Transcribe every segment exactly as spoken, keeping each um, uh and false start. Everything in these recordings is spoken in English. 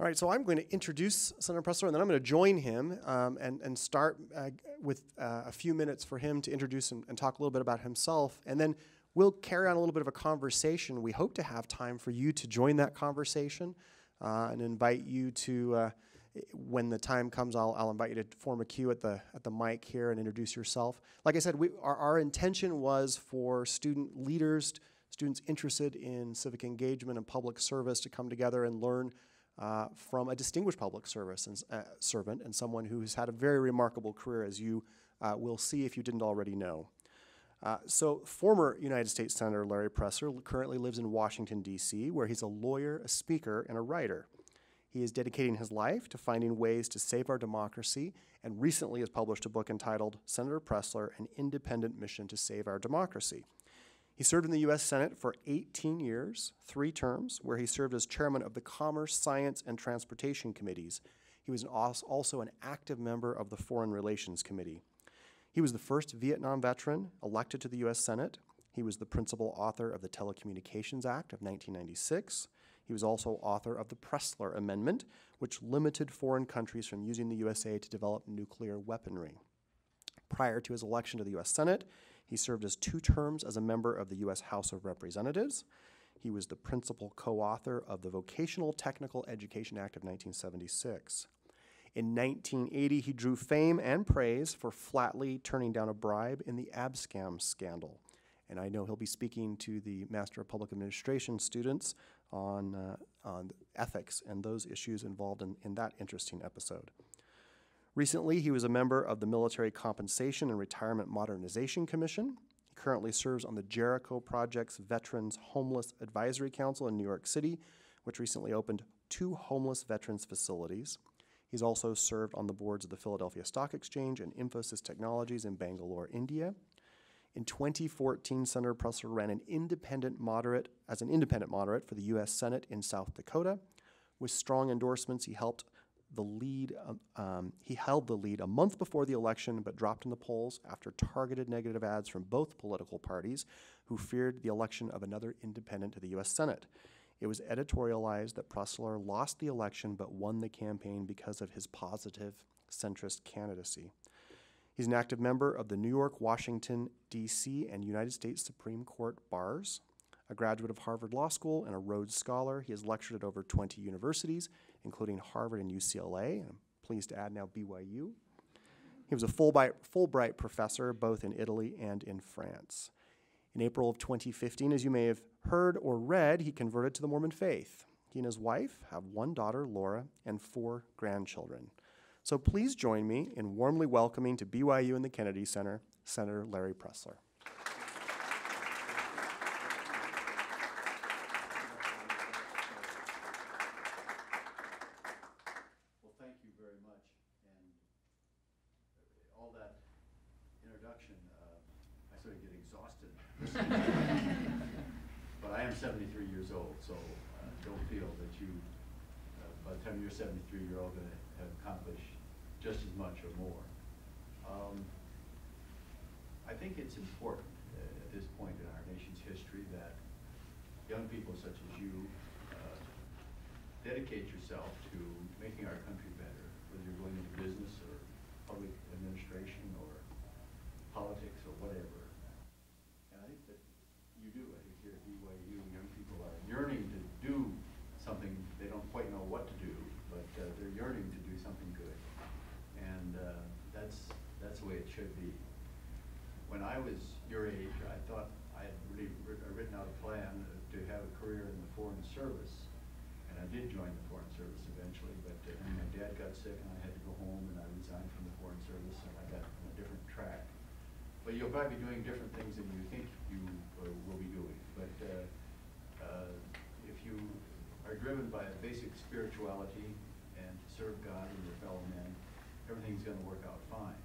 All right, so I'm going to introduce Senator Pressler, and then I'm going to join him um, and, and start uh, with uh, a few minutes for him to introduce and, and talk a little bit about himself. And then we'll carry on a little bit of a conversation. We hope to have time for you to join that conversation uh, and invite you to, uh, when the time comes, I'll, I'll invite you to form a queue at the, at the mic here and introduce yourself. Like I said, we, our, our intention was for student leaders, students interested in civic engagement and public service to come together and learn Uh, from a distinguished public service and, uh, servant and someone who has had a very remarkable career, as you uh, will see if you didn't already know. Uh, so former United States Senator Larry Pressler currently lives in Washington, D C, where he's a lawyer, a speaker, and a writer. He is dedicating his life to finding ways to save our democracy, and recently has published a book entitled Senator Pressler, An Independent Mission to Save Our Democracy. He served in the U S Senate for eighteen years, three terms, where he served as chairman of the Commerce, Science, and Transportation Committees. He was an also an active member of the Foreign Relations Committee. He was the first Vietnam veteran elected to the U S Senate. He was the principal author of the Telecommunications Act of nineteen ninety-six. He was also author of the Pressler Amendment, which limited foreign countries from using the U S A to develop nuclear weaponry. Prior to his election to the U S Senate, he served as two terms as a member of the U S House of Representatives. He was the principal co-author of the Vocational Technical Education Act of nineteen seventy-six. In nineteen eighty, he drew fame and praise for flatly turning down a bribe in the ABSCAM scandal. And I know he'll be speaking to the Master of Public Administration students on, uh, on ethics and those issues involved in, in that interesting episode. Recently, he was a member of the Military Compensation and Retirement Modernization Commission. He currently serves on the Jericho Project's Veterans Homeless Advisory Council in New York City, which recently opened two homeless veterans facilities. He's also served on the boards of the Philadelphia Stock Exchange and Infosys Technologies in Bangalore, India. In twenty fourteen, Senator Pressler ran an independent moderate, as an independent moderate for the U S Senate in South Dakota. With strong endorsements, he helped the lead, um, um, he held the lead a month before the election, but dropped in the polls after targeted negative ads from both political parties who feared the election of another independent to the U S Senate. It was editorialized that Pressler lost the election but won the campaign because of his positive centrist candidacy. He's an active member of the New York, Washington, D C, and United States Supreme Court bars. A graduate of Harvard Law School and a Rhodes Scholar, he has lectured at over twenty universities, including Harvard and U C L A, and I'm pleased to add now B Y U. He was a Fulbright, Fulbright professor both in Italy and in France. In April of twenty fifteen, as you may have heard or read, he converted to the Mormon faith. He and his wife have one daughter, Laura, and four grandchildren. So please join me in warmly welcoming to B Y U and the Kennedy Center, Senator Larry Pressler. Service, and I did join the Foreign Service eventually, but uh, when my dad got sick and I had to go home and I resigned from the Foreign Service and I got on a different track. But you'll probably be doing different things than you think you uh, will be doing. But uh, uh, if you are driven by a basic spirituality and to serve God and your fellow men, everything's going to work out fine.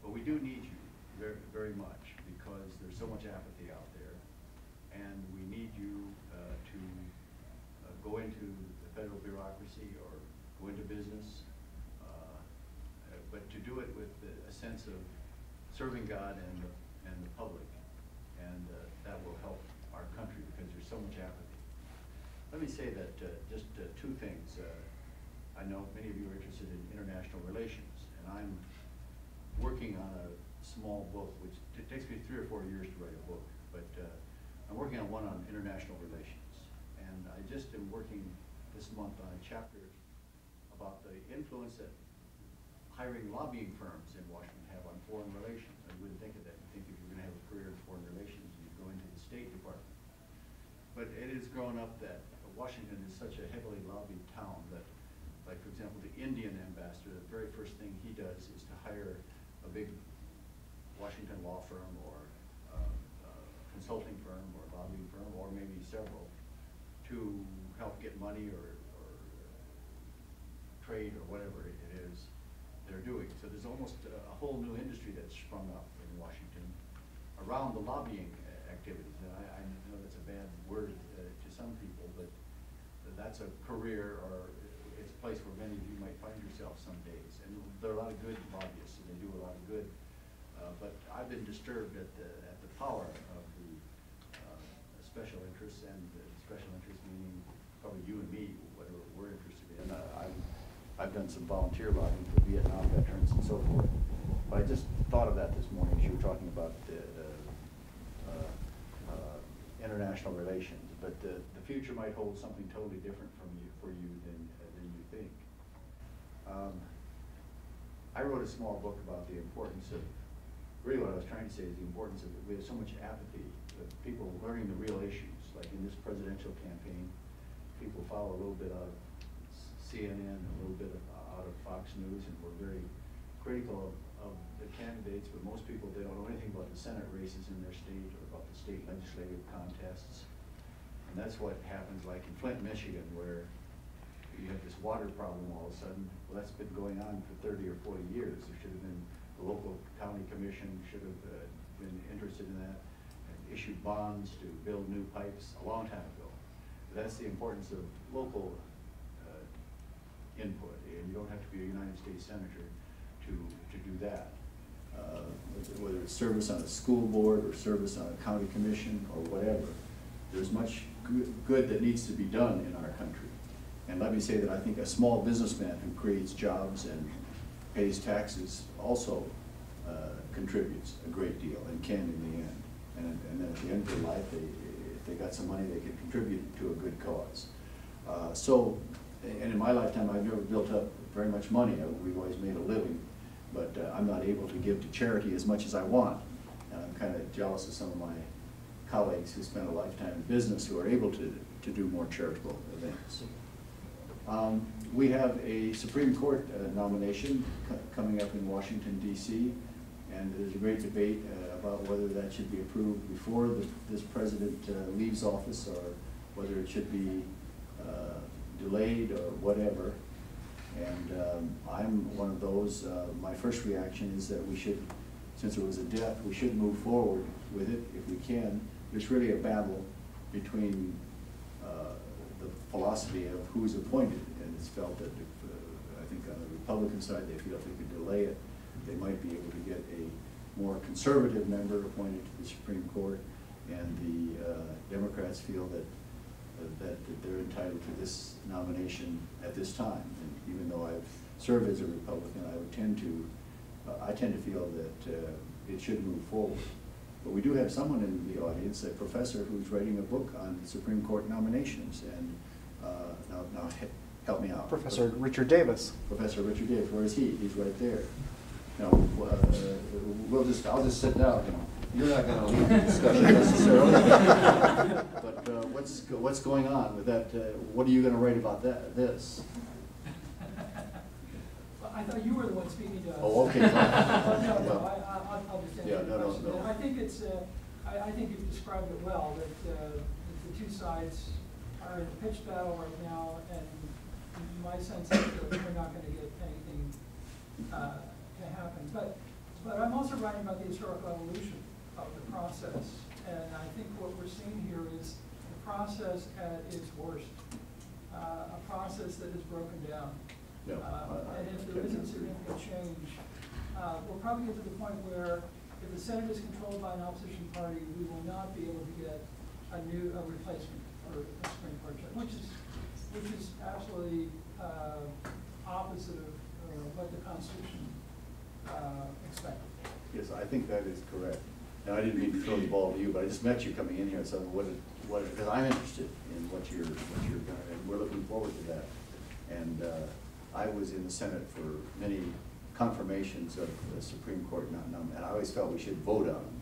But we do need you very, very much because there's so much apathy out there, and we need you uh, to go into the federal bureaucracy or go into business, uh, but to do it with a sense of serving God and the, and the public, and uh, that will help our country because there's so much apathy. Let me say that uh, just uh, two things. Uh, I know many of you are interested in international relations, and I'm working on a small book, which it takes me three or four years to write a book, but uh, I'm working on one on international relations. And I just am working this month on a chapter about the influence that hiring lobbying firms in Washington have on foreign relations. I wouldn't think of that. You'd think if you're going to have a career in foreign relations, you'd go into the State Department. But it has grown up that Washington is such a heavily lobbied town that, like, for example, the Indian ambassador, the very first thing he does is to hire a big Washington law firm or uh, uh, consulting firm or lobbying firm, or maybe several, to help get money or, or trade or whatever it is they're doing. So there's almost a, a whole new industry that's sprung up in Washington around the lobbying activities. And I, I know that's a bad word uh, to some people, but that's a career, or it's a place where many of you might find yourself some days. And there are a lot of good lobbyists, and they do a lot of good. Uh, but I've been disturbed at the at the power of the uh, special interests, and the special interests meaning probably you and me, whatever we're interested in. Uh, I've, I've done some volunteer lobbying for Vietnam veterans and so forth. But I just thought of that this morning as you were talking about the, uh, uh, uh, international relations. But the, the future might hold something totally different from you, for you than think. Um, I wrote a small book about the importance of, really what I was trying to say is the importance of, we have so much apathy, that people learning the real issues, like in this presidential campaign, people follow a little bit of C N N, a little bit of, out of Fox News, and we're very critical of, of the candidates, but most people, they don't know anything about the Senate races in their state or about the state legislative contests. And that's what happens, like in Flint, Michigan, where you have this water problem all of a sudden. Well, that's been going on for thirty or forty years. There should have been, the local county commission should have uh, been interested in that and issued bonds to build new pipes a long time ago. But that's the importance of local uh, input, and you don't have to be a United States senator to, to do that. Uh, whether it's service on a school board or service on a county commission or whatever, there's much good that needs to be done in our country. And let me say that I think a small businessman who creates jobs and pays taxes also uh, contributes a great deal and can in the end. And, and then at the end of their life, they, if they got some money, they can contribute to a good cause. Uh, so, and in my lifetime, I've never built up very much money. We've always made a living, but uh, I'm not able to give to charity as much as I want. And I'm kind of jealous of some of my colleagues who spend a lifetime in business who are able to, to do more charitable events. Um, we have a Supreme Court uh, nomination co coming up in Washington, D C, and there's a great debate uh, about whether that should be approved before the, this president uh, leaves office, or whether it should be uh, delayed or whatever. And um, I'm one of those. Uh, my first reaction is that we should, since it was a death, we should move forward with it if we can. It's really a battle between uh, the philosophy of who's appointed, and it's felt that if, uh, I think on the Republican side, they feel if they could delay it, they might be able to get a more conservative member appointed to the Supreme Court, and the uh, Democrats feel that, uh, that that they're entitled to this nomination at this time. And even though I've served as a Republican, I would tend to, uh, I tend to feel that uh, it should move forward. But we do have someone in the audience, a professor who's writing a book on Supreme Court nominations. And uh, now, now help me out. Professor Pro Richard Davis. Professor Richard Davis, where is he? He's right there. Now, uh, we'll just, I'll just sit down. You're not going to lead the discussion necessarily. But uh, what's, what's going on with that? Uh, what are you going to write about that? This? I thought you were the one speaking to us. Oh, okay. Fine. But no, no, I, I, I'll just answer yeah, no, no, no. I think it's, uh, I, I think you've described it well, that, uh, that the two sides are in a pitched battle right now, and my sense is that we're not going to get anything uh, to happen. But, but I'm also writing about the historical evolution of the process, and I think what we're seeing here is the process at its worst, uh, a process that is broken down. No, uh, I, and if there isn't significant change, uh, we'll probably get to the point where if the Senate is controlled by an opposition party, we will not be able to get a new a replacement for a Supreme Court judge, which is, which is absolutely uh, opposite of uh, what the Constitution uh, expected. Yes, I think that is correct. And I didn't mean to throw the ball to you, but I just met you coming in here, so what, is, what is, because I'm interested in what you're, what you're going to, and we're looking forward to that. And uh, I was in the Senate for many confirmations of the Supreme Court, not none, and I always felt we should vote on them,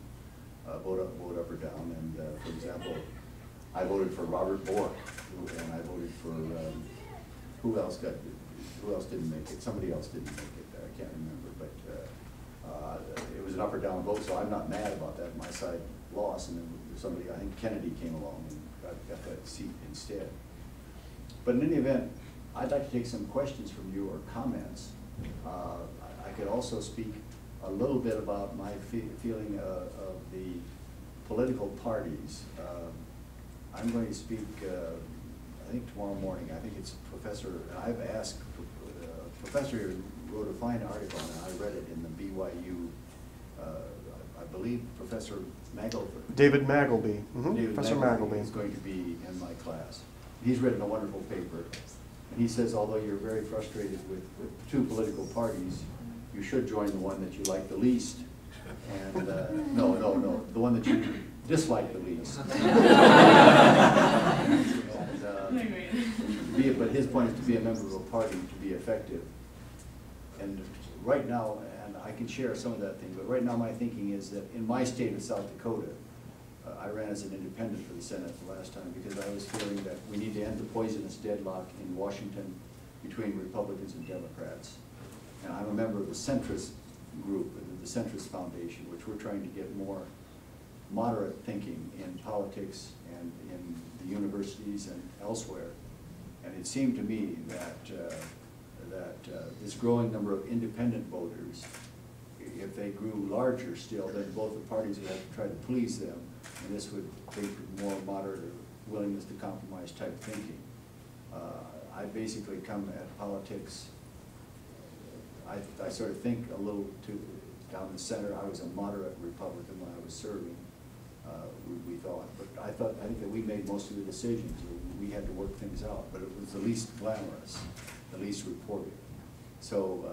uh, vote up, vote up or down. And uh, for example, I voted for Robert Bork, and I voted for um, who else got, who else didn't make it? Somebody else didn't make it. I can't remember, but. Uh, Uh, it was an up or down vote, so I'm not mad about that. My side lost, and then somebody, I think Kennedy came along and got, got that seat instead. But in any event, I'd like to take some questions from you or comments. Uh, I could also speak a little bit about my fe feeling uh, of the political parties. Uh, I'm going to speak, uh, I think tomorrow morning. I think it's Professor, I've asked uh, Professor wrote a fine article, and I read it in the B Y U, uh, I believe Professor Magleby. David Magleby. Mm -hmm. David Professor Magleby, Magleby is going to be in my class. He's written a wonderful paper. And he says, although you're very frustrated with, with two political parties, you should join the one that you like the least. And uh, no, no, no, the one that you dislike the least. and, uh, be, but his point is to be a member of a party to be effective. And right now, and I can share some of that thing, but right now my thinking is that in my state of South Dakota, uh, I ran as an independent for the Senate the last time because I was feeling that we need to end the poisonous deadlock in Washington between Republicans and Democrats. And I'm a member of the centrist group, the Centrist Foundation, which we're trying to get more moderate thinking in politics and in the universities and elsewhere. And it seemed to me that uh, that uh, this growing number of independent voters, if they grew larger still, then both the parties would have to try to please them, and this would create more moderate or willingness to compromise type thinking. Uh, I basically come at politics, I, I sort of think a little too down the center. I was a moderate Republican when I was serving, uh, we, we thought, but I thought, I think that we made most of the decisions. We had to work things out, but it was the least glamorous, the least reported. So, uh,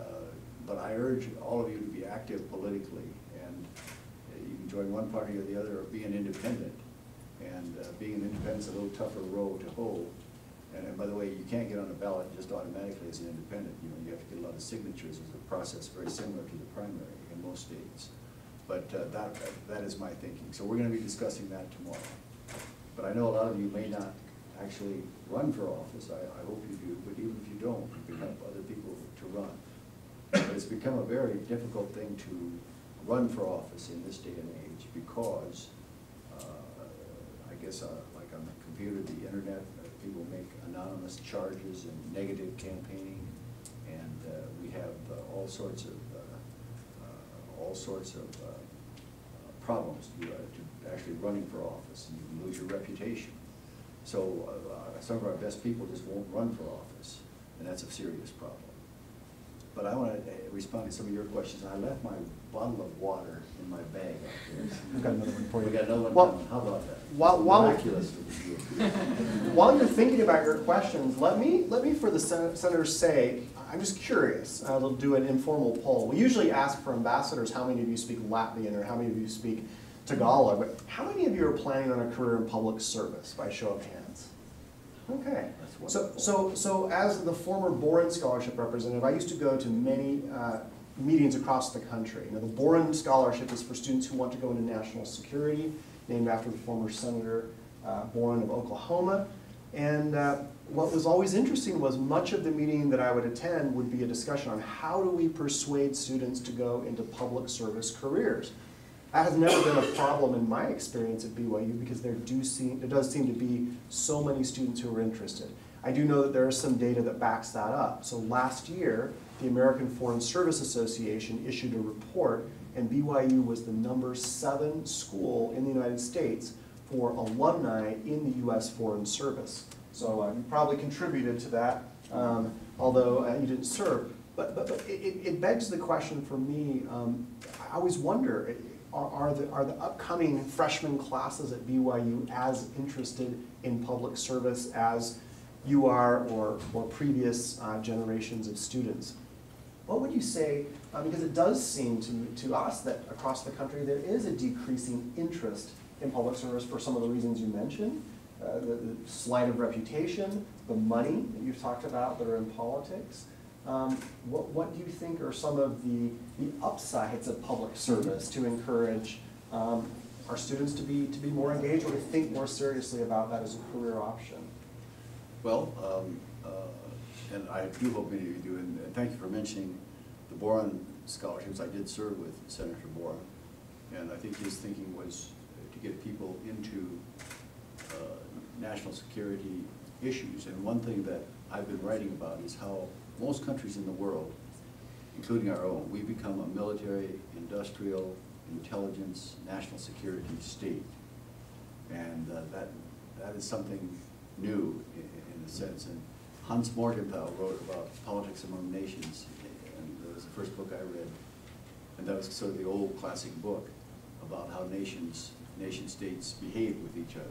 uh, but I urge all of you to be active politically, and uh, you can join one party or the other, or be an independent. And uh, being an independent is a little tougher row to hold. And, and by the way, you can't get on a ballot just automatically as an independent. You know, you have to get a lot of signatures. It's a process very similar to the primary in most states. But uh, that that is my thinking. So we're going to be discussing that tomorrow. But I know a lot of you may not actually run for office. I, I hope you do, but even if you don't, you can help other people to run. But it's become a very difficult thing to run for office in this day and age because, uh, I guess, uh, like on the computer, the internet, uh, people make anonymous charges and negative campaigning, and uh, we have uh, all sorts of uh, uh, all sorts of uh, uh, problems to, uh, to actually running for office, and you can lose your reputation. So uh, some of our best people just won't run for office, and that's a serious problem. But I want to respond to some of your questions. I left my bottle of water in my bag out there. We've got another one for you. We've got another one well, coming. How about that? While, while, while you're thinking about your questions, let me, let me for the sen senator say, I'm just curious. I'll do an informal poll. We usually ask for ambassadors how many of you speak Latvian or how many of you speak Tagalog, but how many of you are planning on a career in public service by show of hands? Okay. So, so, so as the former Boren Scholarship representative, I used to go to many uh, meetings across the country. Now, the Boren Scholarship is for students who want to go into national security, named after the former Senator uh, Boren of Oklahoma. And uh, what was always interesting was much of the meeting that I would attend would be a discussion on how do we persuade students to go into public service careers. That has never been a problem in my experience at B Y U because there do seem, there does seem to be so many students who are interested. I do know that there is some data that backs that up. So last year, the American Foreign Service Association issued a report, and B Y U was the number seven school in the United States for alumni in the U S Foreign Service. So uh, you probably contributed to that, um, although uh, you didn't serve. But, but, but it, it begs the question for me, um, I always wonder, it, Are the, are the upcoming freshman classes at B Y U as interested in public service as you are or, or previous uh, generations of students. What would you say, uh, because it does seem to, to us that across the country there is a decreasing interest in public service for some of the reasons you mentioned, uh, the, the slide of reputation, the money that you've talked about that are in politics. Um, what, what do you think are some of the, the upsides of public service to encourage um, our students to be, to be more engaged or to think more seriously about that as a career option? Well, um, uh, and I do hope many of you do, and thank you for mentioning the Boren Scholarships. I did serve with Senator Boren, and I think his thinking was to get people into uh, national security issues. And one thing that I've been writing about is how most countries in the world, including our own, we become a military, industrial, intelligence, national security state. And uh, that, that is something new in, in a sense. And Hans Morgenthau wrote about Politics Among Nations, and that was the first book I read. And that was sort of the old classic book about how nations, nation states behave with each other.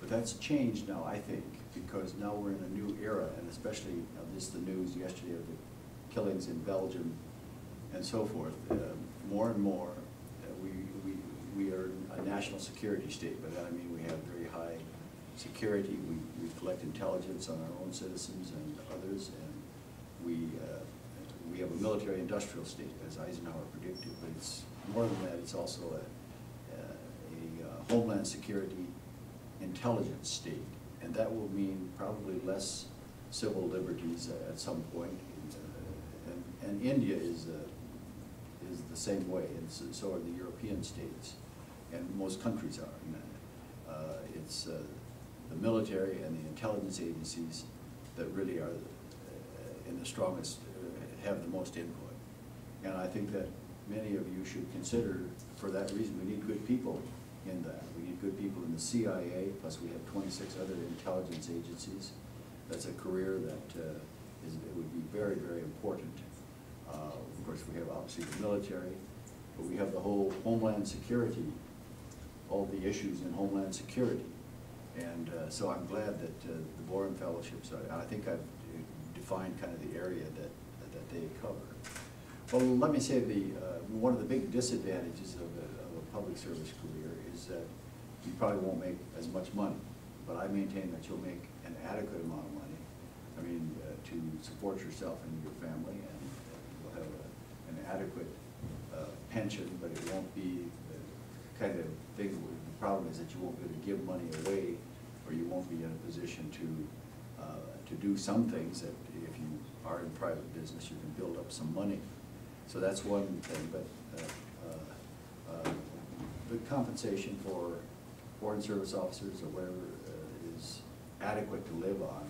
But that's changed now, I think, because now we're in a new era, and especially uh, this the news yesterday of the killings in Belgium and so forth. Uh, more and more, uh, we, we, we are a national security state. By that I mean we have very high security. We, we collect intelligence on our own citizens and others, and we, uh, we have a military-industrial state, as Eisenhower predicted. But it's more than that. It's also a, a, a homeland security intelligence state. And that will mean probably less civil liberties at some point. And, and India is, uh, is the same way, and so are the European states. And most countries are. Uh, it's uh, the military and the intelligence agencies that really are in the strongest, uh, have the most input. And I think that many of you should consider, for that reason, we need good people in that. We need good people in the C I A, plus we have twenty-six other intelligence agencies. That's a career that uh, is, it would be very, very important. Uh, of course, we have obviously the military, but we have the whole homeland security, all the issues in homeland security. And uh, so I'm glad that uh, the Boren Fellowships, are, I think I've defined kind of the area that, that they cover. Well, let me say the uh, one of the big disadvantages of a, of a public service career is that you probably won't make as much money, but I maintain that you'll make an adequate amount of money, I mean, uh, to support yourself and your family, and uh, you'll have a, an adequate uh, pension, but it won't be the kind of thing, the problem is that you won't be able to give money away, or you won't be in a position to, uh, to do some things that if you are in private business, you can build up some money. So that's one thing, but uh, uh, uh, the compensation for foreign service officers or whatever uh, is adequate to live on,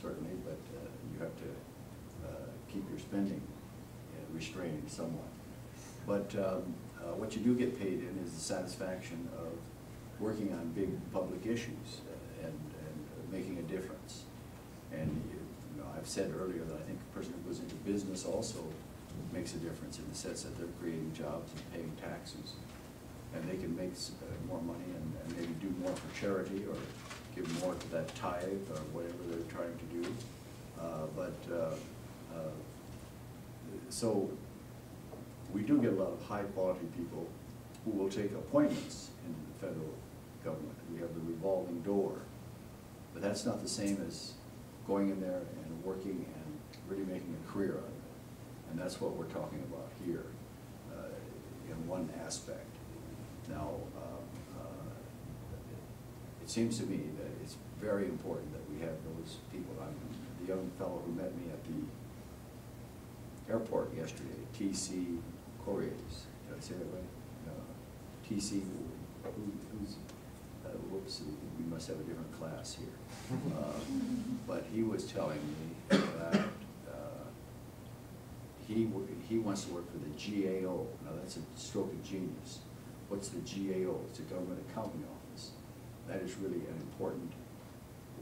certainly, but uh, you have to uh, keep your spending uh, restrained somewhat. But um, uh, what you do get paid in is the satisfaction of working on big public issues and, and making a difference. And you know, I've said earlier that I think a person who goes into business also makes a difference in the sense that they're creating jobs and paying taxes. And they can make uh, more money and, and maybe do more for charity or give more to that tithe or whatever they're trying to do. Uh, but uh, uh, so we do get a lot of high quality people who will take appointments in the federal government. We have the revolving door, but that's not the same as going in there and working and really making a career out of it. And that's what we're talking about here uh, in one aspect. Now, um, uh, it seems to me that it's very important that we have those people. I mean, the young fellow who met me at the airport yesterday, T C Corriers, did I say that right? No. T C, who, who's, uh, whoops, we must have a different class here. Um, but he was telling me that uh, he, he wants to work for the G A O. Now, that's a stroke of genius. What's the G A O? It's the Government Accounting Office. That is really an important,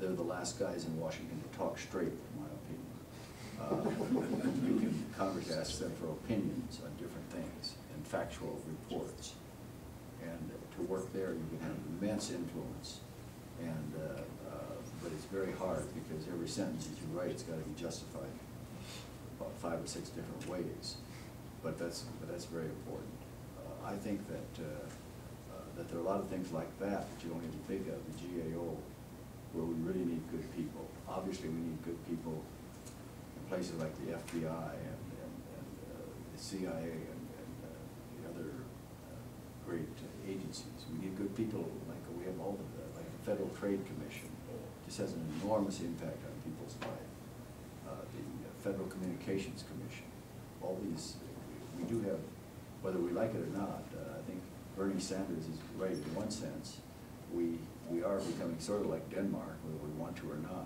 they're the last guys in Washington to talk straight, in my opinion. Uh, you can, Congress asks them for opinions on different things and factual reports. And to work there, you can have immense influence. And uh, uh, but it's very hard because every sentence that you write, it's got to be justified about five or six different ways. But that's but that's very important. Uh, I think that uh, uh, that there are a lot of things like that that you don't even think of. The G A O, where we really need good people. Obviously, we need good people in places like the F B I and, and, and uh, the C I A and, and uh, the other uh, great uh, agencies. We need good people like we have all of that, like the Federal Trade Commission. This has an enormous impact on people's life. Uh, the Federal Communications Commission. All these, we do have, whether we like it or not, uh, I think Bernie Sanders is right in one sense. We, we are becoming sort of like Denmark, whether we want to or not,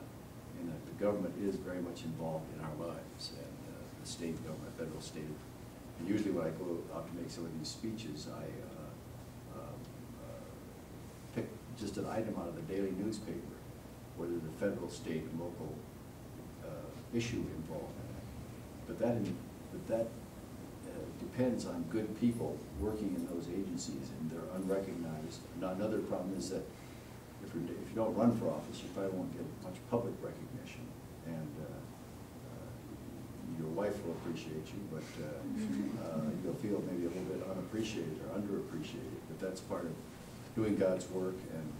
in that the government is very much involved in our lives, and uh, the state government, federal state. And usually when I go out to make some of these speeches, I uh, um, uh, pick just an item out of the daily newspaper, whether the federal, state, and local uh, issue involved in it. But that, in, but that uh, depends on good people working in those agencies, and they're unrecognized. Now, another problem is that if, you're, if you don't run for office, you probably won't get much public recognition, and uh, uh, your wife will appreciate you, but uh, uh, you'll feel maybe a little bit unappreciated or underappreciated, but that's part of doing God's work, and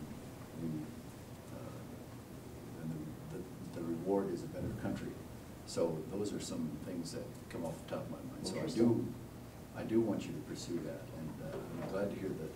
the, uh, and the, the, the reward is a better country. So those are some things that come off the top of my mind. So I do, I do want you to pursue that, and uh, I'm glad to hear that.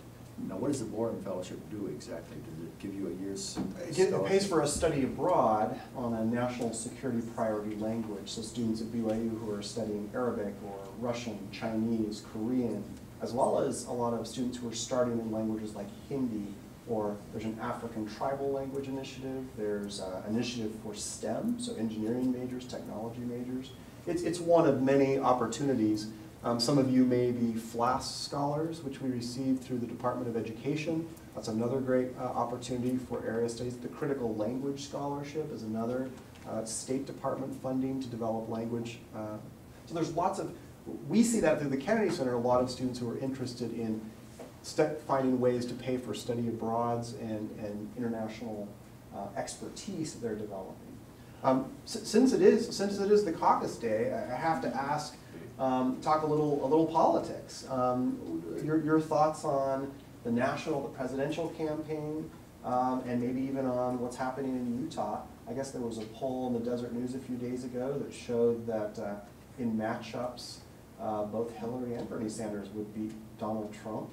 Now, what does the Boren Fellowship do exactly? Does it give you a year's? It, it pays for a study abroad on a national security priority language. So students at B Y U who are studying Arabic or Russian, Chinese, Korean, as well as a lot of students who are starting in languages like Hindi, or there's an African tribal language initiative, there's an initiative for STEM, so engineering majors, technology majors. It's, it's one of many opportunities. Um, some of you may be FLAS scholars, which we received through the Department of Education. That's another great uh, opportunity for area studies. The Critical Language Scholarship is another. Uh, State Department funding to develop language. Uh, so there's lots of, we see that through the Kennedy Center, a lot of students who are interested in finding ways to pay for study abroads and, and international uh, expertise that they're developing. Um, since it is since it is the caucus day, I have to ask, um, talk a little a little politics. Um, your your thoughts on the national, the presidential campaign, um, and maybe even on what's happening in Utah. I guess there was a poll in the Deseret News a few days ago that showed that uh, in matchups, uh, both Hillary and Bernie Sanders would beat Donald Trump.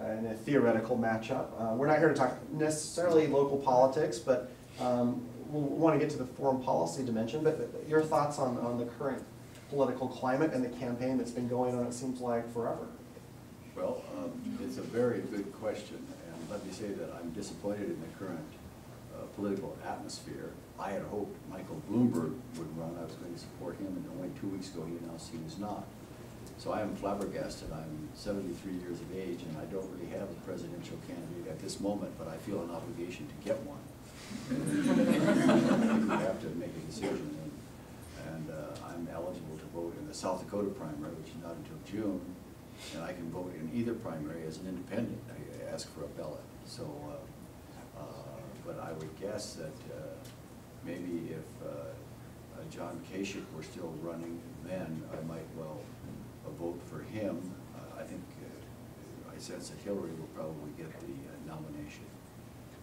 In a theoretical matchup. Uh, we're not here to talk necessarily local politics, but um, we'll want to get to the foreign policy dimension. But your thoughts on, on the current political climate and the campaign that's been going on, it seems like, forever. Well, um, it's a very good question, and let me say that I'm disappointed in the current uh, political atmosphere. I had hoped Michael Bloomberg would run. I was going to support him, and only two weeks ago he announced he was not. So I am flabbergasted. I'm seventy-three years of age, and I don't really have a presidential candidate at this moment, but I feel an obligation to get one. You have to make a decision, and, and uh, I'm eligible to vote in the South Dakota primary, which is not until June, and I can vote in either primary as an independent. I ask for a ballot. So, uh, uh, but I would guess that uh, maybe if uh, uh, John Kasich were still running, then I might well vote for him. Uh, I think uh, I sense that Hillary will probably get the uh, nomination.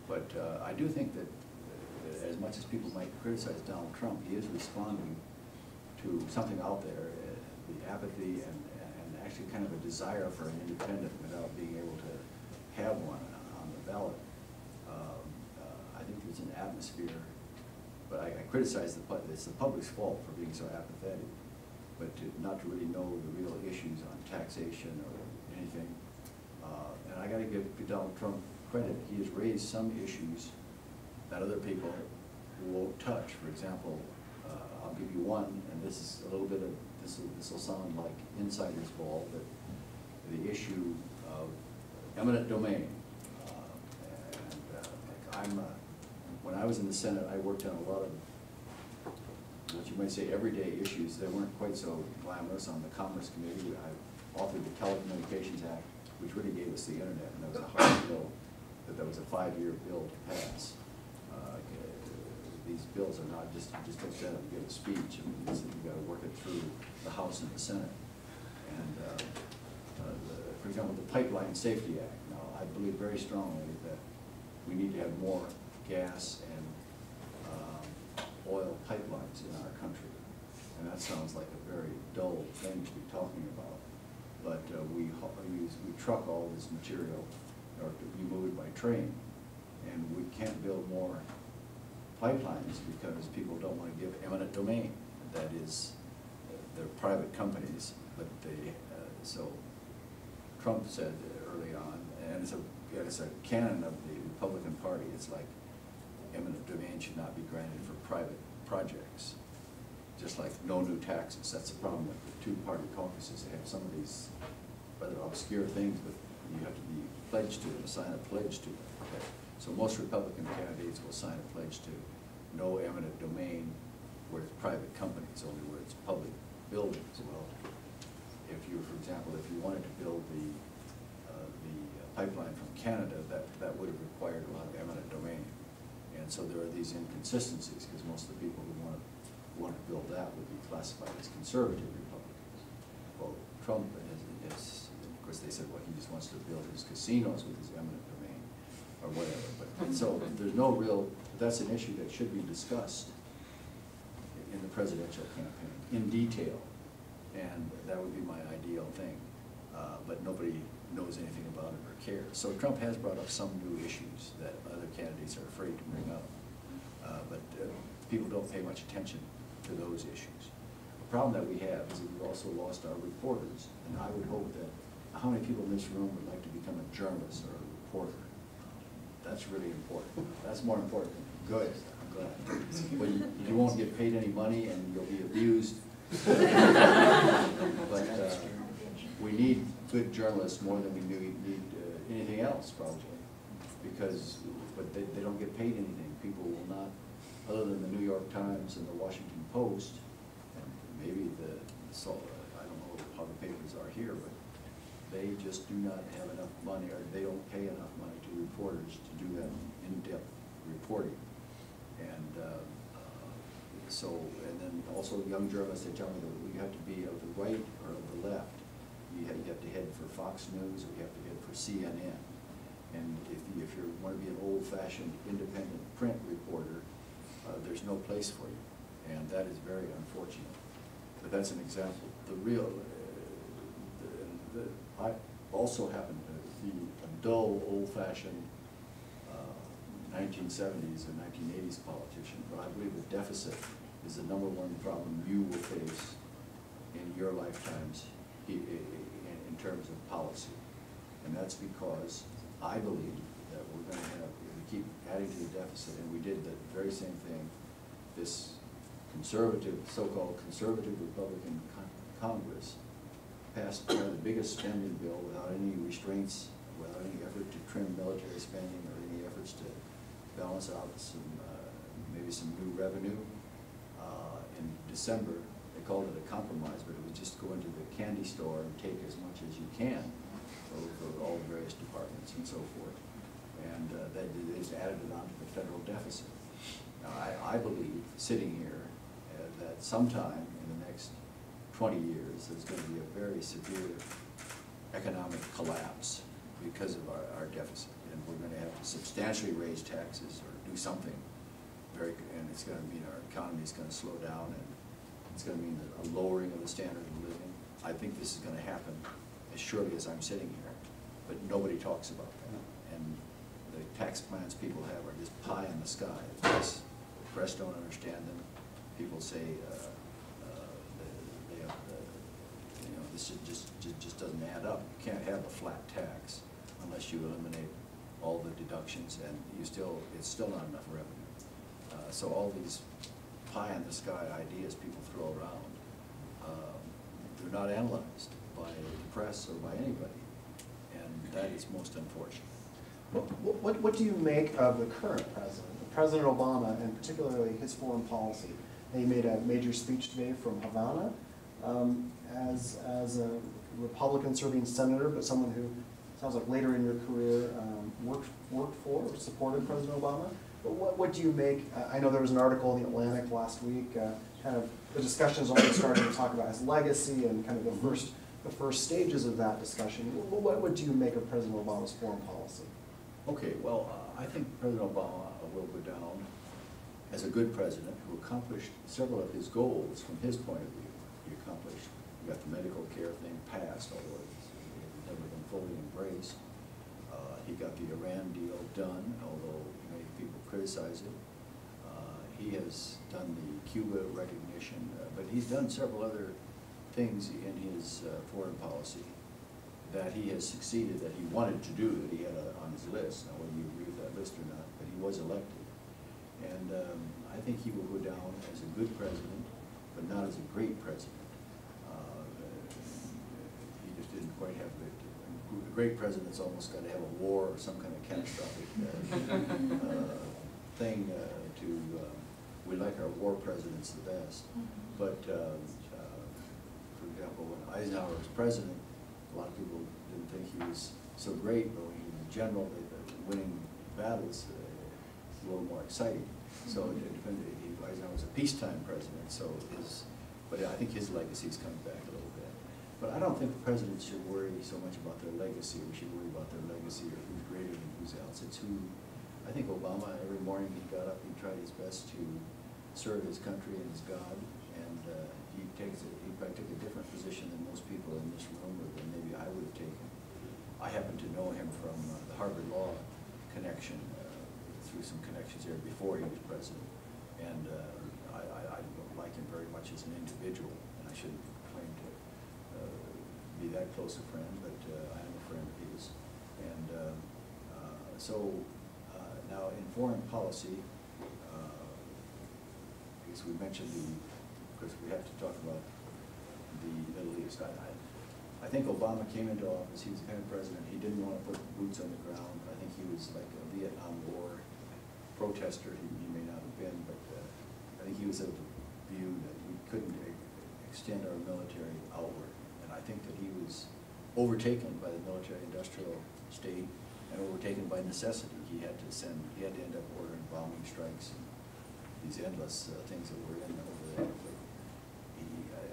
But uh, I do think that uh, as much as people might criticize Donald Trump, he is responding to something out there, uh, the apathy and, and actually kind of a desire for an independent without being able to have one on the ballot. Um, uh, I think there's an atmosphere, but I, I criticize the, it's the public's fault for being so apathetic. But to not to really know the real issues on taxation or anything. Uh, and I got to give Donald Trump credit. He has raised some issues that other people won't touch. For example, uh, I'll give you one, and this is a little bit of, this will, this will sound like insider's ball, but the issue of eminent domain. Uh, and uh, like I'm, uh, when I was in the Senate, I worked on a lot of what you might say everyday issues that weren't quite so glamorous. On the Commerce Committee, I authored the Telecommunications Act, which really gave us the internet, and that was a hard bill, that that was a five-year bill to pass. Uh, these bills are not just, you just don't stand up and give a speech. I mean, it's, you've got to work it through the House and the Senate. And, uh, uh, the, for example, the Pipeline Safety Act. Now, I believe very strongly that we need to have more gas and uh, oil pipelines in our country. And that sounds like a very dull thing to be talking about. But uh, we, we truck all this material, or we move it by train. And we can't build more pipelines because people don't want to give eminent domain. That is, they're private companies, but they, uh, so Trump said early on, and it's a, it's a canon of the Republican Party, it's like eminent domain should not be granted for private projects. Just like no new taxes, that's the problem with the two-party caucuses. They have some of these rather obscure things, but you have to be pledged to them, sign a pledge to them. Okay. So most Republican candidates will sign a pledge to no eminent domain where it's private companies, only where it's public buildings. Well, if you, for example, if you wanted to build the uh, the pipeline from Canada, that that would have required a lot of eminent domain, and so there are these inconsistencies because most of the people who want to want to build that would be classified as conservative Republicans. Well, Trump is, is of course they said, well, he just wants to build his casinos with his eminent domain. Or whatever, but and so there's no real, that's an issue that should be discussed in the presidential campaign in detail, and that would be my ideal thing, uh, but nobody knows anything about it or cares. So Trump has brought up some new issues that other candidates are afraid to bring up, uh, but uh, people don't pay much attention to those issues. The problem that we have is that we've also lost our reporters, and I would hope that how many people in this room would like to become a journalist or a reporter? That's really important. That's more important. Good. I'm glad. Well, you, you won't get paid any money and you'll be abused. But uh, we need good journalists more than we need, need uh, anything else, probably. Because but they, they don't get paid anything. People will not, other than the New York Times and the Washington Post, and maybe the, so, uh, I don't know how the papers are here, but they just do not have enough money, or they don't pay enough money to reporters to do that in-depth reporting. And uh, uh, so, and then also young journalists, they tell me that you have to be of the right or of the left. You have, you have to head for Fox News, or you have to head for C N N. And if you, if you want to be an old-fashioned independent print reporter, uh, there's no place for you. And that is very unfortunate. But that's an example. The real, uh, the, the, I also happen to be a dull, old-fashioned uh, nineteen seventies and nineteen eighties politician, but I believe the deficit is the number one problem you will face in your lifetimes in terms of policy. And that's because I believe that we're going to have, if we keep adding to the deficit, and we did the very same thing, this conservative, so-called conservative Republican Congress passed one of the biggest spending bill without any restraints, without any effort to trim military spending or any efforts to balance out some, uh, maybe some new revenue. Uh, in December, they called it a compromise, but it was just go into the candy store and take as much as you can for all the various departments and so forth. And uh, they, they just added it onto the federal deficit. Now, I, I believe, sitting here, uh, that sometime in the next twenty years, there's going to be a very severe economic collapse because of our, our deficit, and we're going to have to substantially raise taxes or do something. Very, and it's going to mean our economy is going to slow down, and it's going to mean a lowering of the standard of living. I think this is going to happen as surely as I'm sitting here, but nobody talks about that. And the tax plans people have are just pie in the sky. The press don't understand them. People say. Uh, This just, just, just doesn't add up. You can't have a flat tax unless you eliminate all the deductions, and you still, it's still not enough revenue. Uh, so all these pie-in-the-sky ideas people throw around, um, they're not analyzed by the press or by anybody, and that is most unfortunate. What, what, what do you make of the current president, President Obama, and particularly his foreign policy? He made a major speech today from Havana. Um, as, as a Republican serving senator, but someone who sounds like later in your career um, worked, worked for or supported President Obama. But what, what do you make? Uh, I know there was an article in The Atlantic last week, uh, kind of the discussion is already starting to talk about his legacy and kind of the first, the first stages of that discussion. What, what, what do you make of President Obama's foreign policy? Okay, well, uh, I think President Obama will go down as a good president who accomplished several of his goals from his point of view. He accomplished, he got the medical care thing passed, although it's never been fully embraced. Uh, he got the Iran deal done, although many people criticize it. Uh, he has done the Cuba recognition, uh, but he's done several other things in his uh, foreign policy that he has succeeded, that he wanted to do, that he had uh, on his list. Now, whether you agree with that list or not, but he was elected. And um, I think he will go down as a good president, but not as a great president. Uh, he just didn't quite have the, the great president's almost got to have a war or some kind of catastrophic uh, uh, thing uh, to, uh, we like our war presidents the best. But uh, uh, for example, when Eisenhower was president, a lot of people didn't think he was so great, but when he was a general, winning battles, uh, a little more exciting. So it depended, he was a peacetime president, so his, but I think his legacy is coming back a little bit. But I don't think the president should worry so much about their legacy, or should worry about their legacy, or who's greater than who's else. It's who, I think Obama, every morning he got up, he tried his best to serve his country and his God, and uh, he takes a, he probably took a different position than most people in this room, or than maybe I would have taken. I happen to know him from uh, the Harvard Law connection, through some connections there before he was president, and uh, I, I, I don't like him very much as an individual, and I shouldn't claim to uh, be that close a friend, but uh, I am a friend of his. And uh, uh, so uh, now in foreign policy, uh, as we mentioned, the, of course we have to talk about the Middle East. I, I, I think Obama came into office, he was the kind of president, he didn't want to put boots on the ground. I think he was like a Vietnam War protester, he, he may not have been, but uh, I think he was of the view that we couldn't extend our military outward. And I think that he was overtaken by the military-industrial state and overtaken by necessity. He had to send, he had to end up ordering bombing strikes and these endless uh, things that were in over there.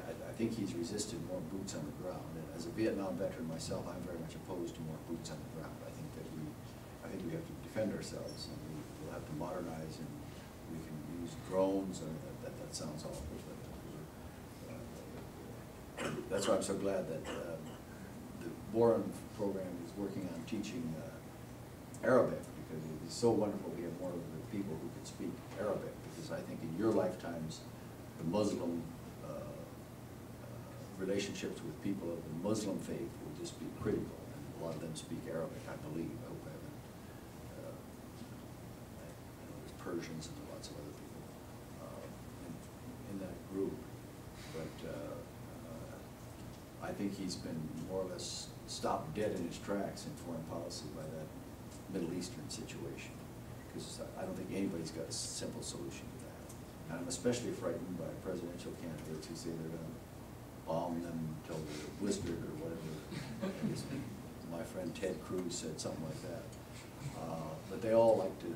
I think he's resisted more boots on the ground. And as a Vietnam veteran myself, I'm very much opposed to more boots on the ground. I think that we, I think we have to defend ourselves, and we, we'll have to modernize, and we can use drones. Or that, that sounds awful, but uh, that's why I'm so glad that uh, the Boren program is working on teaching uh, Arabic, because it's so wonderful we have more of the people who can speak Arabic. Because I think in your lifetimes, the Muslim relationships with people of the Muslim faith will just be critical, and a lot of them speak Arabic, I believe. I hope I haven't. Uh, I, I know there's Persians and lots of other people uh, in, in that group, but uh, uh, I think he's been more or less stopped dead in his tracks in foreign policy by that Middle Eastern situation, because I don't think anybody's got a simple solution to that. And I'm especially frightened by presidential candidates who say they're going to bomb them until they're blistered or whatever. My friend Ted Cruz said something like that. Uh, but they all like to,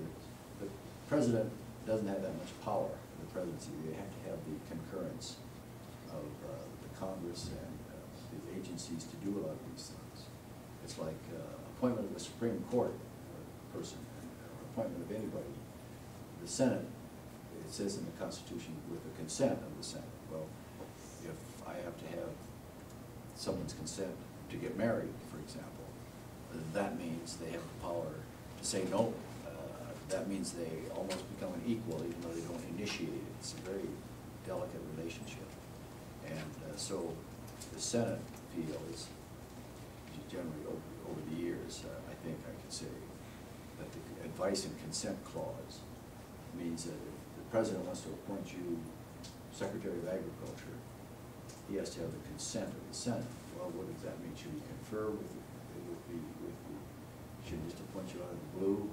the president doesn't have that much power in the presidency. They have to have the concurrence of uh, the Congress and uh, the agencies to do a lot of these things. It's like uh, appointment of a Supreme Court person, or appointment of anybody. The Senate, it says in the Constitution, with the consent of the Senate. Well, I have to have someone's consent to get married, for example. That means they have the power to say no. Uh, that means they almost become an equal, even though they don't initiate it. It's a very delicate relationship. And uh, so the Senate feels, generally over, over the years, uh, I think I could say, that the advice and consent clause means that if the president wants to appoint you Secretary of Agriculture, he has to have the consent of the Senate. Well, what does that mean? Should he confer with the, with the, with the, should he just appoint you out of the blue?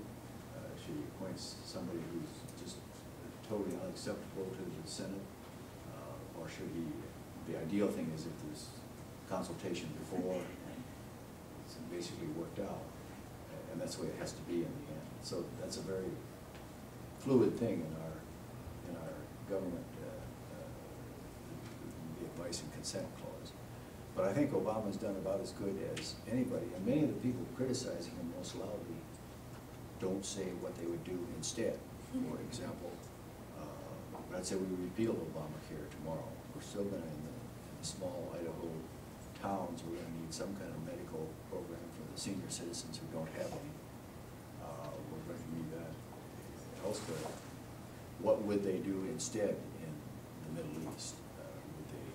Uh, should he appoint somebody who's just totally unacceptable to the Senate? Uh, or should he, the ideal thing is if there's consultation before and it's basically worked out. And that's the way it has to be in the end. So that's a very fluid thing in our in our government, uh, uh, the advice and consent clause. But I think Obama's done about as good as anybody, and many of the people criticizing him most loudly don't say what they would do instead. For example, uh, I'd say we repeal Obamacare tomorrow. We're still going to, in the, in the small Idaho towns, we're going to need some kind of medical program for the senior citizens who don't have any. Uh, we're going to need that elsewhere. What would they do instead in the Middle East? Uh, would they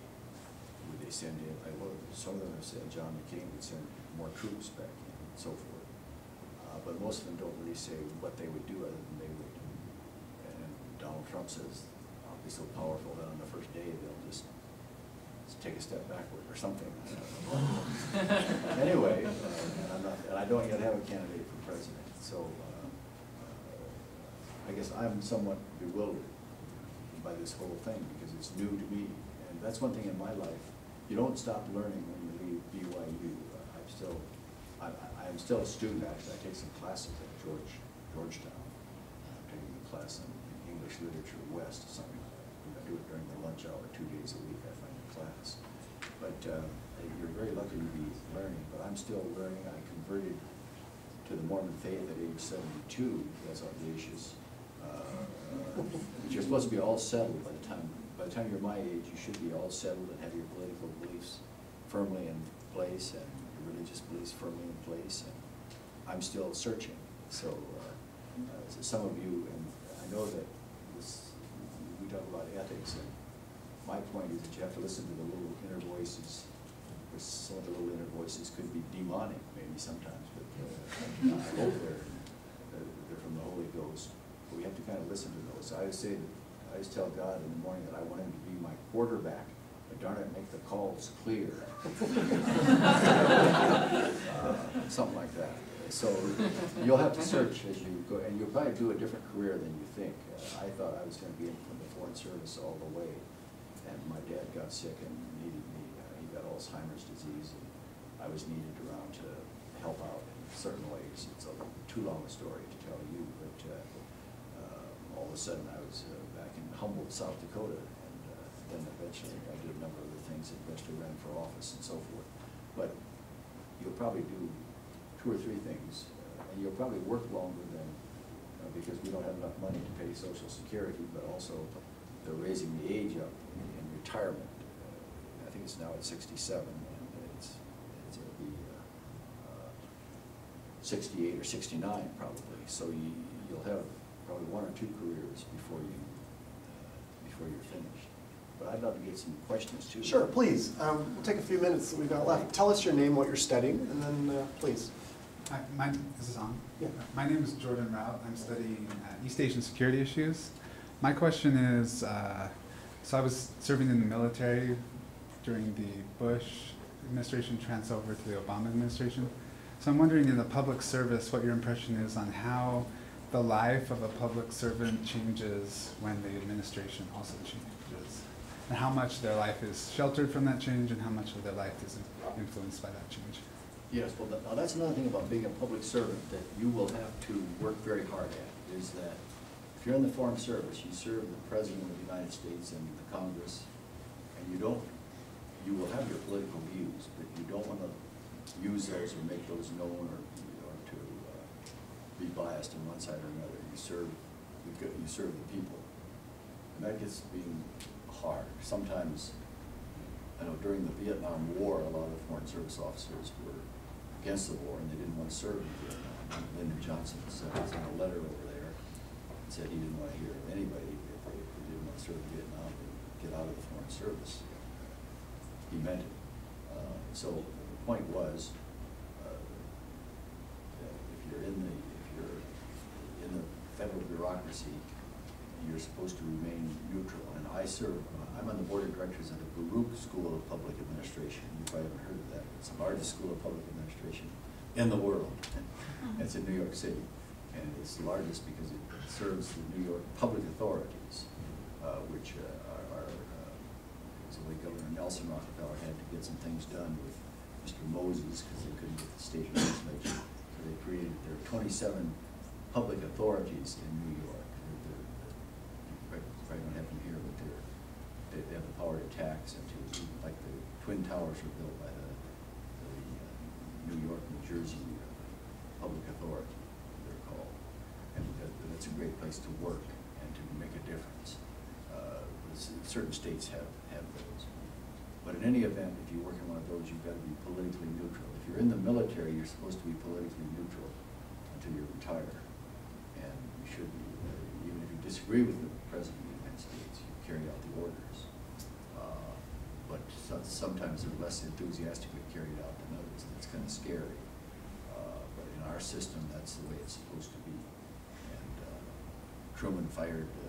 would they send in, I love, some of them have said John McCain would send more troops back in and so forth. But most of them don't really say what they would do other than they would. And Donald Trump says, I'll be so powerful that on the first day they'll just, just take a step backward or something. Anyway, uh, and, I'm not, and I don't yet have a candidate for president. So uh, I guess I'm somewhat bewildered by this whole thing because it's new to me. And that's one thing in my life. You don't stop learning when you leave B Y U. Uh, I'm still... I, I'm still a student, actually. I take some classes at George, Georgetown. I'm taking a class in English Literature West, something like that. I do it during the lunch hour, two days a week, I find a class. But uh, you're very lucky to be learning, but I'm still learning. I converted to the Mormon faith at age seventy-two. That's audacious. Uh, you're supposed to be all settled by the time, by the time you're my age, you should be all settled and have your political beliefs firmly in place and religious beliefs firmly in place, and I'm still searching. So, uh, uh, so some of you, and I know that this, we talk about ethics, and my point is that you have to listen to the little inner voices, which some of the little inner voices could be demonic, maybe sometimes, but uh, I hope they're, they're from the Holy Ghost. But we have to kind of listen to those. So I always say, I always tell God in the morning that I want him to be my quarterback. Darn it, make the calls clear. uh, something like that. So you'll have to search as you go, and you'll probably do a different career than you think. Uh, I thought I was going to be in the Foreign Service all the way, and my dad got sick and needed me. Uh, he got Alzheimer's disease, and I was needed around to help out in certain ways. It's a too long a story to tell you, but uh, uh, all of a sudden I was uh, back in Humboldt, South Dakota. Then eventually I did a number of other things and eventually ran for office and so forth. But you'll probably do two or three things, uh, and you'll probably work longer than, uh, because we don't have enough money to pay Social Security, but also they're raising the age up in, in retirement. Uh, I think it's now at sixty-seven, and it's, it's it'll be uh, uh, sixty-eight or sixty-nine probably. So you, you'll have probably one or two careers before, you, uh, before you're finished. But I'd love to get some questions, too. Sure, please. Um, we'll take a few minutes that we've got left. Tell us your name, what you're studying, and then uh, please. Hi, my, this is on. Yeah. My name is Jordan Rout. I'm studying uh, East Asian security issues. My question is, uh, so I was serving in the military during the Bush administration trans over to the Obama administration. So I'm wondering in the public service what your impression is on how the life of a public servant changes when the administration also changes. And how much their life is sheltered from that change, and how much of their life is influenced by that change. Yes, well, that, now that's another thing about being a public servant that you will have to work very hard at, is that if you're in the Foreign Service, you serve the President of the United States and the Congress, and you don't, you will have your political views, but you don't want to use those or make those known or, or to uh, be biased on one side or another. You serve, the, you serve the people. And that gets being hard. Sometimes, I know during the Vietnam War, a lot of the Foreign Service officers were against the war and they didn't want to serve in Vietnam. Lyndon Johnson sent us in a letter over there and said he didn't want to hear of anybody if they, if they didn't want to serve in Vietnam to get out of the Foreign Service. He meant it. Uh, so the point was, uh, if you're in the if you're in the federal bureaucracy, you're supposed to remain neutral. And I serve, I'm on the board of directors of the Baruch School of Public Administration. You probably haven't heard of that. It's the largest school of public administration in the world. It's in New York City. And it's the largest because it serves the New York public authorities, uh, which uh, are, uh, so like Governor Nelson Rockefeller had to get some things done with Mister Moses because they couldn't get the state legislature. So they created, there are twenty-seven public authorities in New York. They're, they're have the power to tax, and to, like the Twin Towers were built by the, the uh, New York, New Jersey uh, Public Authority, they're called. And that, that's a great place to work and to make a difference. Uh, certain states have, have those. But in any event, if you work in one of those, you've got to be politically neutral. If you're in the military, you're supposed to be politically neutral until you retire. And you should be, uh, even if you disagree with the President of the United States, you carry out the orders. Uh, but so, sometimes they're less enthusiastically carried out than others. That's kind of scary. Uh, but in our system, that's the way it's supposed to be. And uh, Truman fired uh,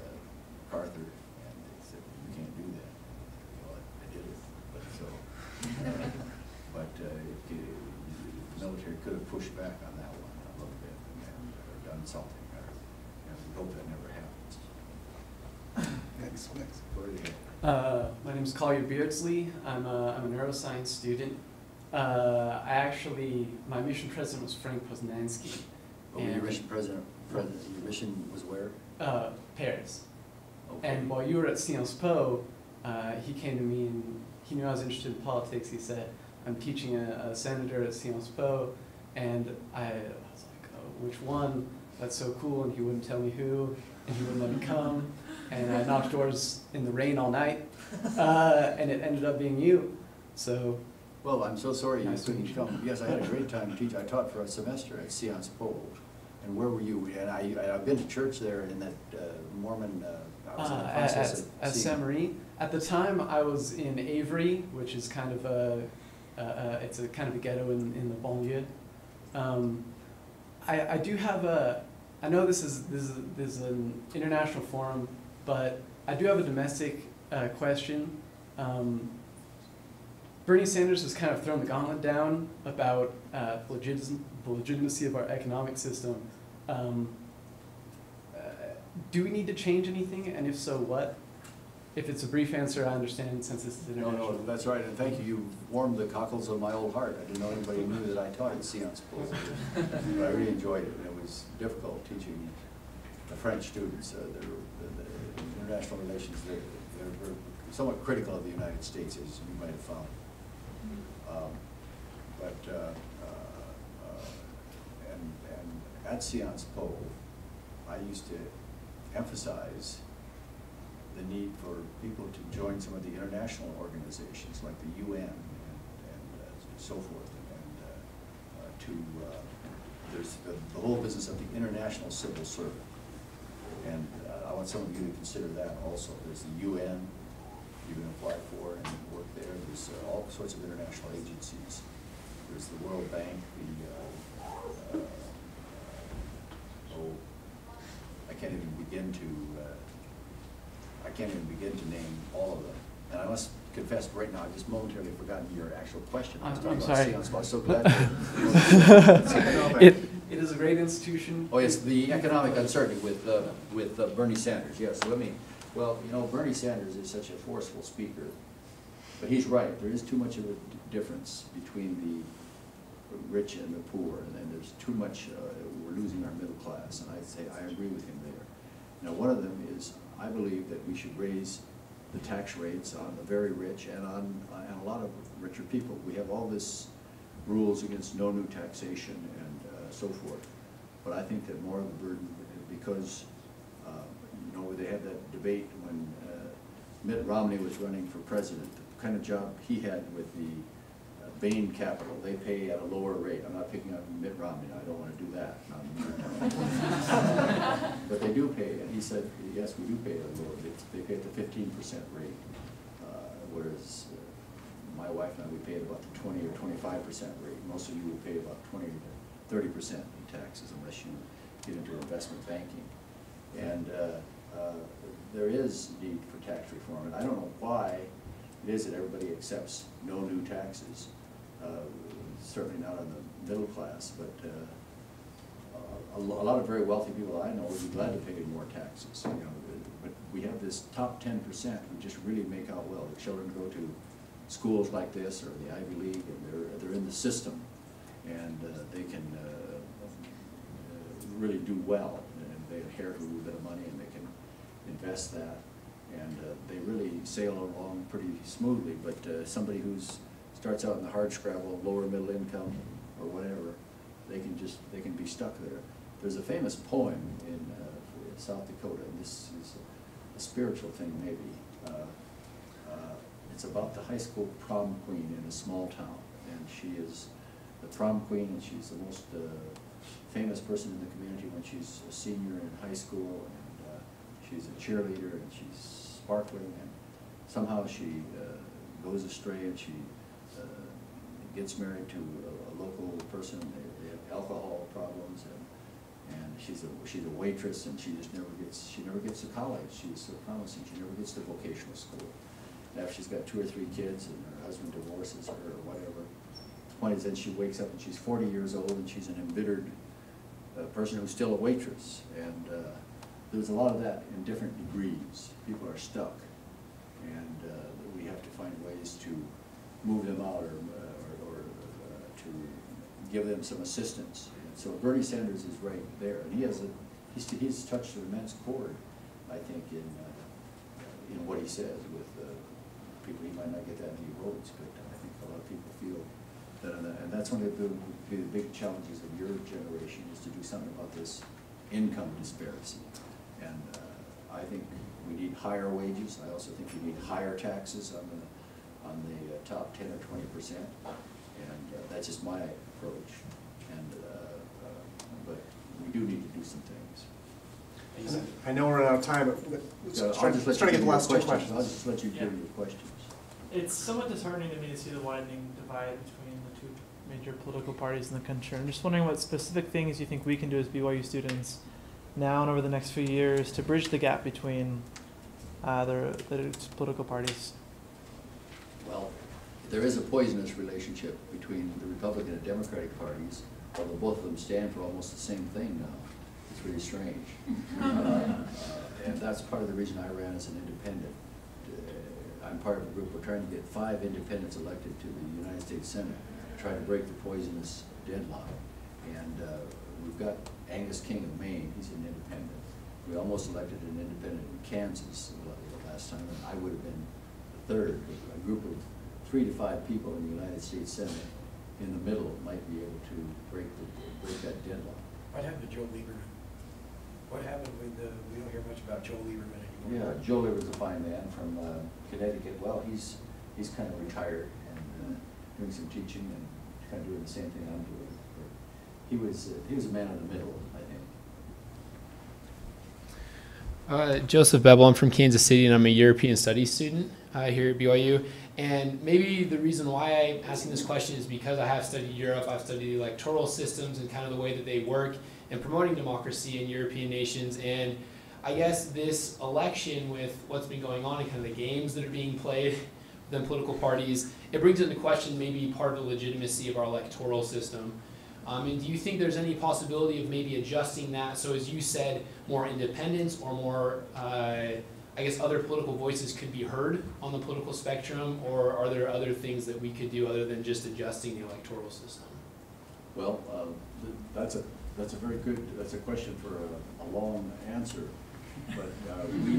MacArthur, and they said, you can't do that. Well, I, I did it. But so, uh, but uh, it, it, the military could have pushed back on that one a little bit and, and or done something. Or, you know, we hope that never happens. Next, next. Go ahead. Uh, my name is Collier Beardsley. I'm a, I'm a neuroscience student. Uh, I actually, my mission president was Frank Poznanski. Oh, your mission president, president, your mission was where? Uh, Paris. Okay. And while you were at Sciences Po, uh, he came to me and he knew I was interested in politics. He said, I'm teaching a, a senator at Sciences Po, and I, I was like, oh, which one? That's so cool. And he wouldn't tell me who, and he wouldn't let me come. And I knocked doors in the rain all night, uh, and it ended up being you. So, well, I'm so sorry nice you couldn't come. Yes, I had a great time teaching. I taught for a semester at Sciences Po. And where were you? And I, I, I've been to church there in that uh, Mormon, uh, I was uh, in the process at, at Saint Marie. At the time, I was in Avery, which is kind of a, uh, uh, it's a kind of a ghetto in, in the banlieue. Um, I, I do have a, I know this is, this is, this is an international forum, but I do have a domestic uh, question. Um, Bernie Sanders has kind of thrown the gauntlet down about uh, the, legit the legitimacy of our economic system. Um, uh, do we need to change anything, and if so, what? If it's a brief answer, I understand, since this is international. No, no, that's right, and thank you. You warmed the cockles of my old heart. I didn't know anybody knew that I taught at Sciences Po. But I really enjoyed it, and it was difficult teaching the French students, uh, the, the, the international relations. They're, they're somewhat critical of the United States, as you might have found. Um, but, uh, uh, uh, and, and at Sciences Po, I used to emphasize the need for people to join some of the international organizations, like the U N and, and uh, so forth, and, and uh, uh, to, uh, there's the, the whole business of the international civil servant. And uh, I want some of you to consider that also. There's the U N you can apply for and work there. There's uh, all sorts of international agencies. There's the World Bank, the, uh, uh, uh, oh, I can't even begin to, uh, I can't even begin to name all of them. And I must confess right now, I've just momentarily forgotten your actual question. I was I'm, I'm sorry. About I'm so glad to, you know, It is a great institution. Oh, yes, the economic uncertainty with uh, with uh, Bernie Sanders. Yes, let me. Well, you know, Bernie Sanders is such a forceful speaker, but he's right. There is too much of a difference between the rich and the poor, and then there's too much. Uh, we're losing our middle class, and I'd say I agree with him there. Now, one of them is I believe that we should raise the tax rates on the very rich and on uh, and a lot of richer people. We have all this rules against no new taxation and so forth, but I think that more of the burden, because uh, you know, they had that debate when uh, Mitt Romney was running for president, the kind of job he had with the uh, Bain Capital, they pay at a lower rate. I'm not picking on Mitt Romney, I don't want to do that. uh, but they do pay, and he said, yes, we do pay at a lower rate. They pay at the fifteen percent rate, uh, whereas uh, my wife and I, we pay at about the twenty or twenty-five percent rate. Most of you will pay about twenty or thirty percent in taxes unless you get into investment banking. And uh, uh, there is need for tax reform. And I don't know why it is that everybody accepts no new taxes, uh, certainly not on the middle class, but uh, a, a lot of very wealthy people I know would be glad to pay more taxes. You know, but we have this top ten percent who just really make out well. The children go to schools like this or the Ivy League, and they're, they're in the system. And uh, they can uh, uh, really do well, and they inherit a little bit of money, and they can invest that. and uh, they really sail along pretty smoothly, but uh, somebody who starts out in the hard scrabble, lower middle income or whatever, they can just, they can be stuck there. There's a famous poem in uh, South Dakota, and this is a spiritual thing maybe. Uh, uh, it's about the high school prom queen in a small town, and she is the prom queen, and she's the most uh, famous person in the community when she's a senior in high school, and uh, she's a cheerleader, and she's sparkling, and somehow she uh, goes astray, and she uh, gets married to a, a local person. They, they have alcohol problems, and And she's a she's a waitress, and she just never gets she never gets to college. She's so promising. She never gets to vocational school. And after she's got two or three kids, and her husband divorces her or whatever. The point is, then she wakes up and she's forty years old, and she's an embittered uh, person who's still a waitress. And uh, there's a lot of that in different degrees. People are stuck, and uh, we have to find ways to move them out, or or, or uh, to give them some assistance. So Bernie Sanders is right there, and he has a, he's, he's touched an immense chord, I think, in uh, in what he says with uh, people. He might not get that many votes, but I think a lot of people feel that, and that's one of the, the big challenges of your generation, is to do something about this income disparity. And uh, I think we need higher wages. I also think we need higher taxes on the on the uh, top ten or twenty percent, and uh, that's just my approach. And uh, we do need to do some things. I know we're out of time, but let's so try, just let's try to get the last questions. two questions. I'll just let you yeah. give your questions. It's somewhat disheartening to me to see the widening divide between the two major political parties in the country. I'm just wondering what specific things you think we can do as B Y U students now and over the next few years to bridge the gap between uh, the, the political parties. Well, there is a poisonous relationship between the Republican and Democratic parties, although both of them stand for almost the same thing now. It's really strange. uh, uh, and that's part of the reason I ran as an independent. Uh, I'm part of a group. We're trying to get five independents elected to the United States Senate, trying to break the poisonous deadlock. And uh, we've got Angus King of Maine. He's an independent. We almost elected an independent in Kansas the last time, and I would have been the third. But a group of three to five people in the United States Senate in the middle might be able to break the, break that deadlock. What happened to Joe Lieberman? What happened with the, we don't hear much about Joe Lieberman anymore. Yeah, Joe Lieberman's a fine man from uh, Connecticut. Well, he's he's kind of retired and uh, doing some teaching and kind of doing the same thing I'm doing. But he was uh, he was a man in the middle, I think. Uh, Joseph Bebel, I'm from Kansas City, and I'm a European Studies student uh, here at B Y U. And maybe the reason why I'm asking this question is because I have studied Europe. I've studied electoral systems and kind of the way that they work and promoting democracy in European nations. And I guess this election, with what's been going on and kind of the games that are being played within political parties, it brings into question maybe part of the legitimacy of our electoral system. Um, and do you think there's any possibility of maybe adjusting that, so as you said, more independence or more, uh, I guess, other political voices could be heard on the political spectrum? Or are there other things that we could do other than just adjusting the electoral system? Well, uh, th that's a that's a very good that's a question for a, a long answer. But uh, we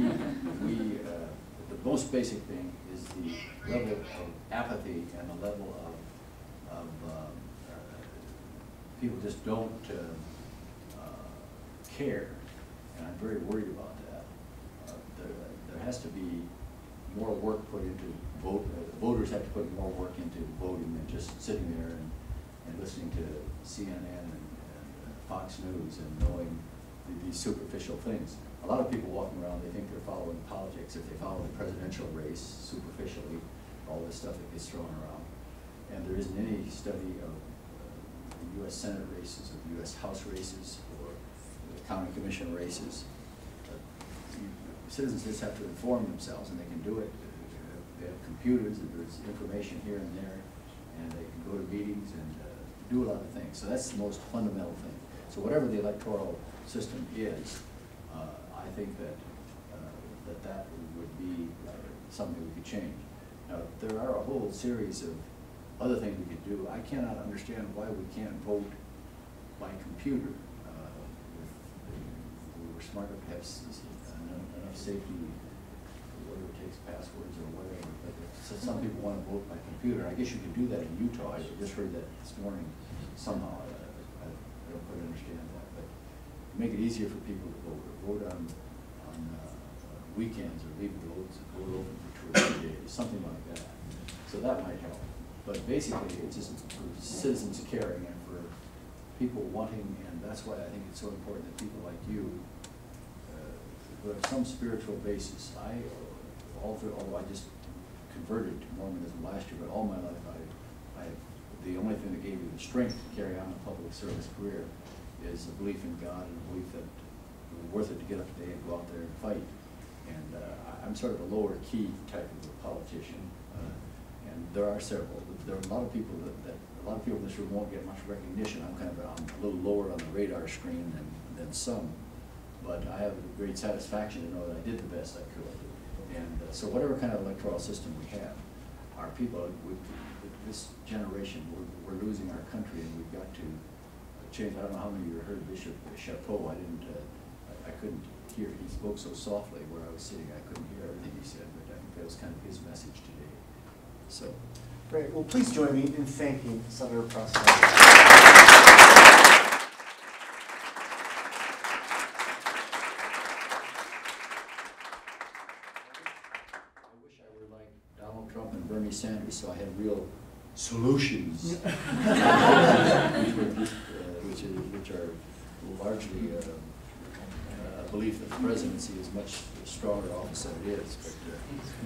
we uh, the most basic thing is the level of apathy and the level of of um, people just don't uh, uh, care, and I'm very worried about that. Uh, there, there has to be more work put into vote. Uh, voters have to put more work into voting than just sitting there and, and listening to C N N and, and Fox News and knowing the, these superficial things. A lot of people walking around, they think they're following politics. If they follow the presidential race superficially, all this stuff that gets thrown around, and there isn't any study of the U S Senate races, or the U S House races, or the county commission races. Uh, citizens just have to inform themselves, and they can do it. They have, they have computers, and there's information here and there, and they can go to meetings and uh, do a lot of things. So that's the most fundamental thing. So whatever the electoral system is, uh, I think that, uh, that that would be uh, something we could change. Now, there are a whole series of other things we could do. I cannot understand why we can't vote by computer. Uh, if we were smart enough to have enough safety these passwords or whatever, but if some people want to vote by computer, I guess you can do that in Utah. I just heard that this morning somehow. I, I, I don't quite understand that, but make it easier for people to vote or vote on on uh, weekends or leave the votes and vote open for two or three days, something like that. So that might help. But basically, it's just for citizens caring and for people wanting, and that's why I think it's so important that people like you who have some spiritual basis. I, all through, although I just converted to Mormonism last year, but all my life, I, I, the only thing that gave me the strength to carry on a public service career is a belief in God and a belief that it was worth it to get up today and go out there and fight. And uh, I'm sort of a lower key type of a politician, uh, and there are several. There are a lot of people that, that a lot of people in this room won't get much recognition. I'm kind of I'm a little lower on the radar screen than than some. But I have great satisfaction to know that I did the best I could. And uh, so whatever kind of electoral system we have, our people, we, this generation, we're, we're losing our country, and we've got to change. I don't know how many of you heard Bishop Chapeau. I didn't, uh, I, I couldn't hear. He spoke so softly where I was sitting, I couldn't hear everything he said, but I think that was kind of his message today. So. Great, well, please join me in thanking Senator Pressler. Sanders, so I had real solutions, which, were just, uh, which, is, which are largely uh, uh, a belief that the presidency is much stronger office than it is. But, uh,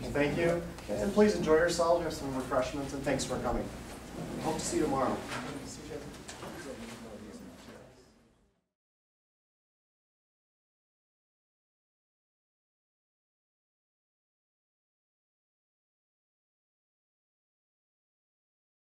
well, thank you, and please enjoy yourselves. We have some refreshments, and thanks for coming. Hope to see you tomorrow.